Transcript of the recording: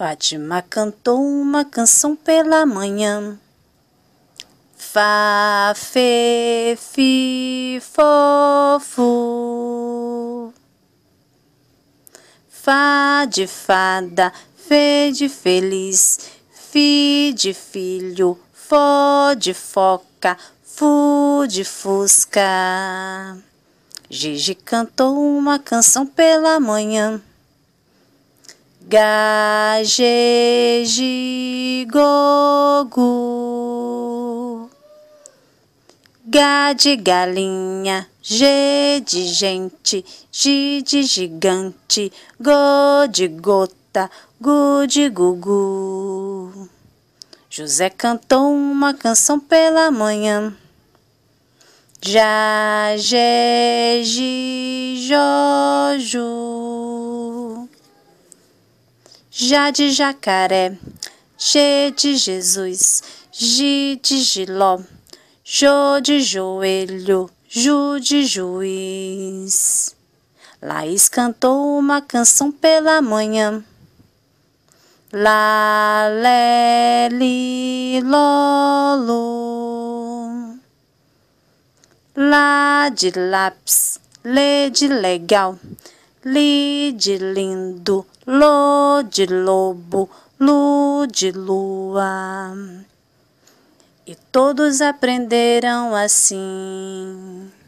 Fátima cantou uma canção pela manhã. Fá, fê, fi, fo, fu. Fá de fada, fê de feliz, fi de filho, fo de foca, fu de fusca. Gigi cantou uma canção pela manhã. Gá, gê, gi, go, gu. Gá de galinha, gê de gente, gi de gigante, go de gota, gu de gugu. José cantou uma canção pela manhã. Já, gê, gi, jo, ju. Já de jacaré, G de Jesus, G de Jiló, Jô de joelho, Ju de juiz. Laís cantou uma canção pela manhã. Lá, lé, li, ló, lô. Lá de lápis, lê de legal, li de lindo, lô de lobo, lu de lua. E todos aprenderam assim.